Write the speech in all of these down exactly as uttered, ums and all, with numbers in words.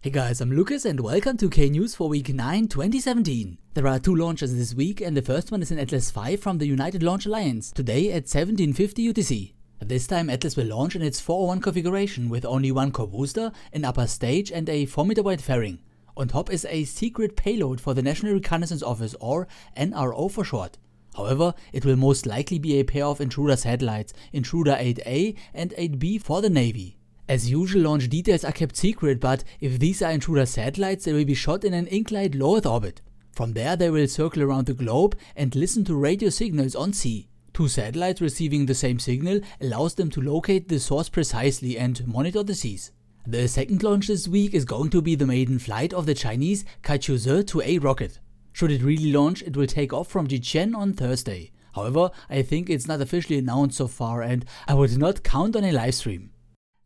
Hey guys, I'm Lucas and welcome to K-News for week nine twenty seventeen. There are two launches this week and the first one is an Atlas five from the United Launch Alliance, today at seventeen fifty U T C. This time Atlas will launch in its four oh one configuration with only one core booster, an upper stage and a four meter wide fairing. On top is a secret payload for the National Reconnaissance Office, or N R O for short. However, it will most likely be a pair of Intruder satellites, Intruder eight A and eight B for the Navy. As usual, launch details are kept secret, but if these are Intruder satellites, they will be shot in an inclined low Earth orbit. From there they will circle around the globe and listen to radio signals on sea. Two satellites receiving the same signal allows them to locate the source precisely and monitor the seas. The second launch this week is going to be the maiden flight of the Chinese Kaituozhe two A rocket. Should it really launch, it will take off from Jiuquan on Thursday. However, I think it's not officially announced so far and I would not count on a livestream.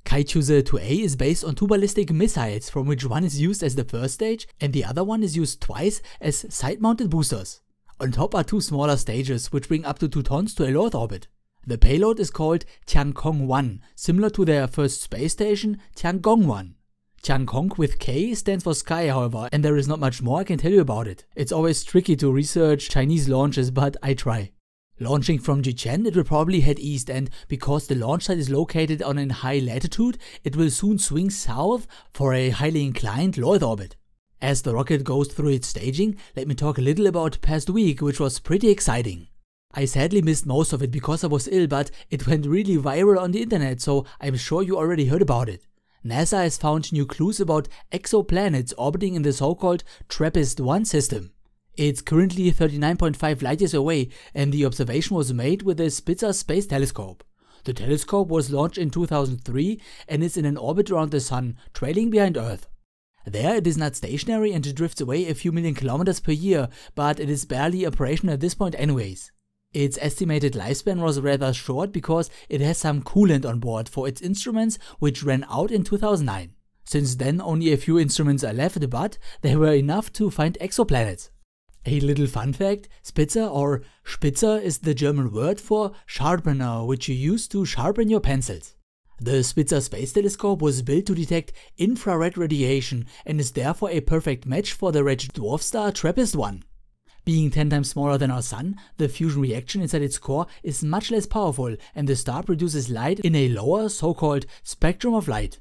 Kaituozhe two A is based on two ballistic missiles, from which one is used as the first stage and the other one is used twice as side-mounted boosters. On top are two smaller stages, which bring up to two tons to a low Earth orbit. The payload is called Tiangong one, similar to their first space station, Tiangong one. Tiangong with K stands for sky, however, and there is not much more I can tell you about it. It's always tricky to research Chinese launches, but I try. Launching from Jiuquan, it will probably head east, and because the launch site is located on a high latitude, it will soon swing south for a highly inclined low Earth orbit. As the rocket goes through its staging, let me talk a little about past week, which was pretty exciting. I sadly missed most of it because I was ill, but it went really viral on the internet, so I'm sure you already heard about it. NASA has found new clues about exoplanets orbiting in the so-called TRAPPIST one system. It's currently thirty-nine point five light years away and the observation was made with the Spitzer Space Telescope. The telescope was launched in two thousand three and is in an orbit around the Sun, trailing behind Earth. There it is not stationary and it drifts away a few million kilometers per year, but it is barely operational at this point anyways. Its estimated lifespan was rather short because it has some coolant on board for its instruments, which ran out in two thousand nine. Since then only a few instruments are left, but they were enough to find exoplanets. A little fun fact, Spitzer or Spitzer is the German word for sharpener, which you use to sharpen your pencils. The Spitzer Space Telescope was built to detect infrared radiation and is therefore a perfect match for the red dwarf star TRAPPIST one. Being ten times smaller than our Sun, the fusion reaction inside its core is much less powerful and the star produces light in a lower, so-called spectrum of light.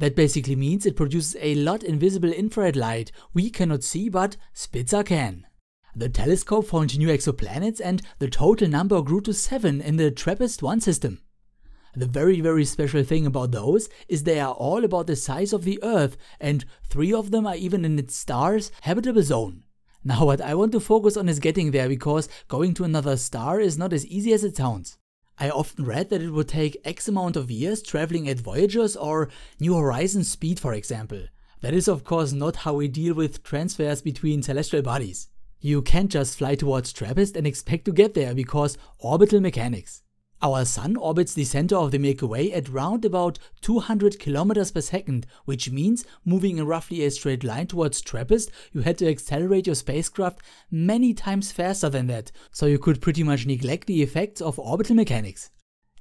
That basically means it produces a lot invisible infrared light we cannot see, but Spitzer can. The telescope found new exoplanets and the total number grew to seven in the TRAPPIST one system. The very very special thing about those is they are all about the size of the Earth and three of them are even in its star's habitable zone. Now what I want to focus on is getting there, because going to another star is not as easy as it sounds. I often read that it would take X amount of years traveling at Voyagers or New Horizons speed, for example. That is of course not how we deal with transfers between celestial bodies. You can't just fly towards TRAPPIST and expect to get there, because orbital mechanics. Our Sun orbits the center of the Milky Way at round about two hundred kilometers per second, which means moving in roughly a straight line towards TRAPPIST you had to accelerate your spacecraft many times faster than that, so you could pretty much neglect the effects of orbital mechanics.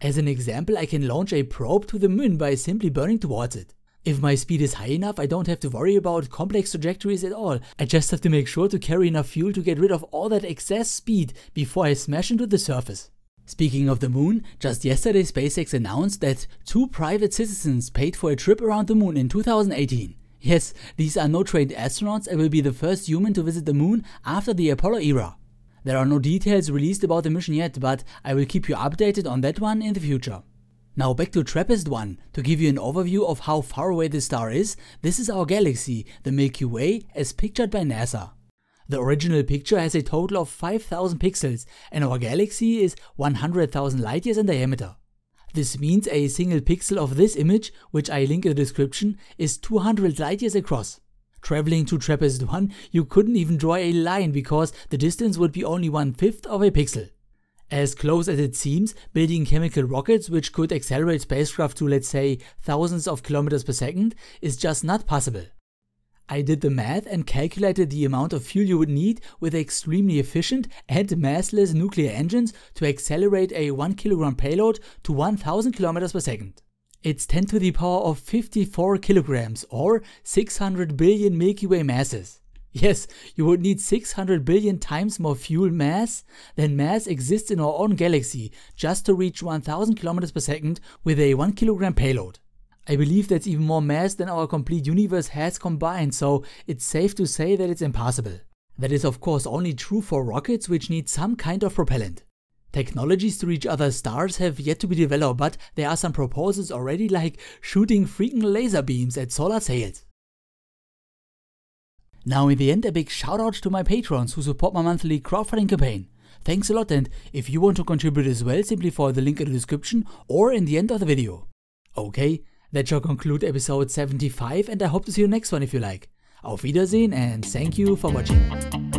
As an example, I can launch a probe to the moon by simply burning towards it. If my speed is high enough, I don't have to worry about complex trajectories at all. I just have to make sure to carry enough fuel to get rid of all that excess speed before I smash into the surface. Speaking of the moon, just yesterday SpaceX announced that two private citizens paid for a trip around the moon in two thousand eighteen. Yes, these are no trained astronauts and will be the first human to visit the moon after the Apollo era. There are no details released about the mission yet, but I will keep you updated on that one in the future. Now back to TRAPPIST one, to give you an overview of how far away the star is. This is our galaxy, the Milky Way, as pictured by NASA. The original picture has a total of five thousand pixels and our galaxy is one hundred thousand light years in diameter. This means a single pixel of this image, which I link in the description, is two hundred light years across. Traveling to TRAPPIST one, you couldn't even draw a line because the distance would be only one-fifth of a pixel. As close as it seems, building chemical rockets which could accelerate spacecraft to, let's say, thousands of kilometers per second is just not possible. I did the math and calculated the amount of fuel you would need with extremely efficient and massless nuclear engines to accelerate a one kilogram payload to one thousand kilometers per second. It's ten to the power of fifty-four kilograms, or six hundred billion Milky Way masses. Yes, you would need six hundred billion times more fuel mass than mass exists in our own galaxy just to reach one thousand kilometers per second with a one kilogram payload. I believe that's even more mass than our complete universe has combined, so it's safe to say that it's impossible. That is of course only true for rockets which need some kind of propellant. Technologies to reach other stars have yet to be developed, but there are some proposals already, like shooting freaking laser beams at solar sails. Now in the end, a big shout out to my patrons who support my monthly crowdfunding campaign. Thanks a lot, and if you want to contribute as well, simply follow the link in the description or in the end of the video. Okay, that shall conclude episode seventy-five, and I hope to see you next one if you like. Auf Wiedersehen and thank you for watching.